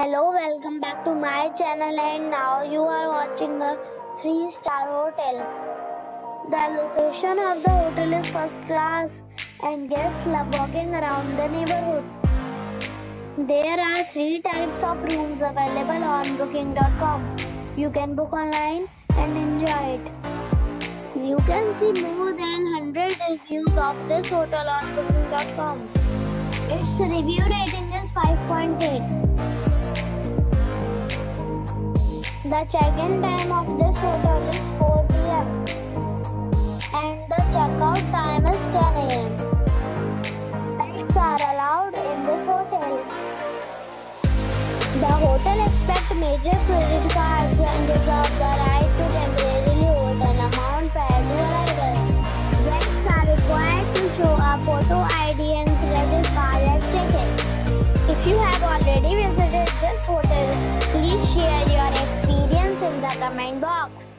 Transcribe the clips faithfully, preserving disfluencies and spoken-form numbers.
Hello, welcome back to my channel, and now you are watching a three star hotel. The location of the hotel is first class and guests love walking around the neighborhood. There are three types of rooms available on booking dot com. You can book online and enjoy it. You can see more than one hundred reviews of this hotel on booking dot com. Its review rating is five point eight. The check-in time of this hotel is four p m and the check-out time is ten a m Pets are allowed in this hotel. The hotel accepts major credit cards and reserves the right to temporarily hold an amount prior to arrival. Guests are required to show a photo I D and credit card at check-in. If you have already visited this hotel, please share your in the comment box.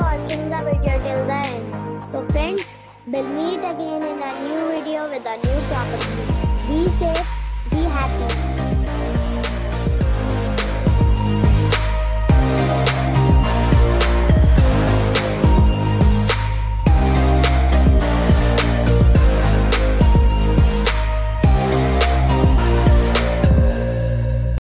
watching the video till the end. So friends, we'll meet again in a new video with a new property. Be safe, be happy.